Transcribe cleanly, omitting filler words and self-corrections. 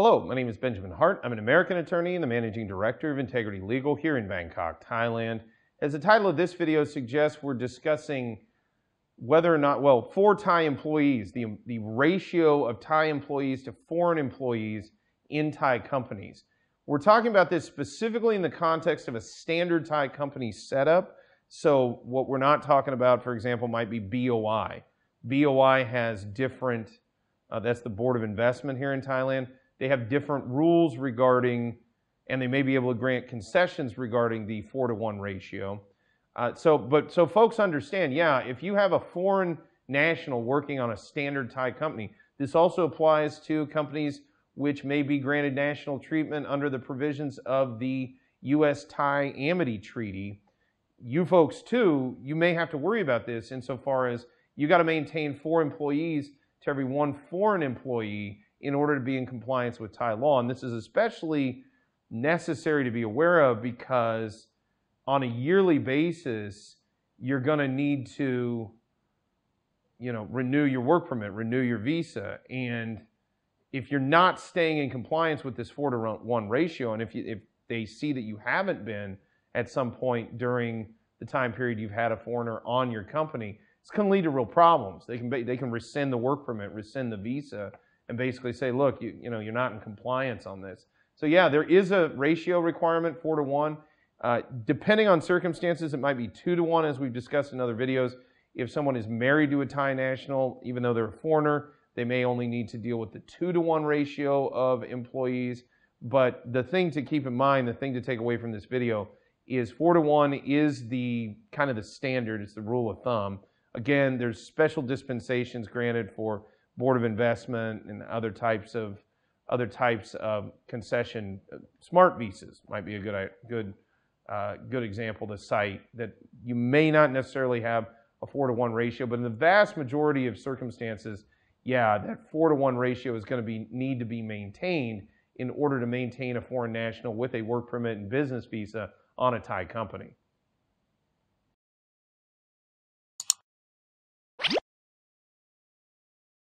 Hello, my name is Benjamin Hart. I'm an American attorney and the Managing Director of Integrity Legal here in Bangkok, Thailand. As the title of this video suggests, we're discussing whether or not, well, for Thai employees, the ratio of Thai employees to foreign employees in Thai companies. We're talking about this specifically in the context of a standard Thai company setup. So what we're not talking about, for example, might be BOI. BOI has different, that's the Board of Investment here in Thailand. They have different rules regarding, and they may be able to grant concessions regarding the 4-to-1 ratio. So folks understand, yeah, if you have a foreign national working on a standard Thai company, this also applies to companies which may be granted national treatment under the provisions of the U.S. Thai Amity Treaty. You folks too, you may have to worry about this insofar as you got to maintain 4 employees to every 1 foreign employee in order to be in compliance with Thai law. And this is especially necessary to be aware of because on a yearly basis, you're going to need to, you know, renew your work permit, renew your visa. And if you're not staying in compliance with this 4-to-1 ratio, and if they see that you haven't been at some point during the time period you've had a foreigner on your company, it's going to lead to real problems. They can rescind the work permit, rescind the visa, and basically say, look, you know, you're not in compliance on this. So yeah, there is a ratio requirement, 4-to-1. Depending on circumstances, it might be 2-to-1, as we've discussed in other videos. If someone is married to a Thai national, even though they're a foreigner, they may only need to deal with the 2-to-1 ratio of employees. But the thing to keep in mind, the thing to take away from this video is 4-to-1 is the kind of the standard, it's the rule of thumb. Again, there's special dispensations granted for Board of Investment and other types of concession. Smart visas might be a good example to cite, that you may not necessarily have a 4-to-1 ratio, but in the vast majority of circumstances, yeah, that 4-to-1 ratio is going to need to be maintained in order to maintain a foreign national with a work permit and business visa on a Thai company.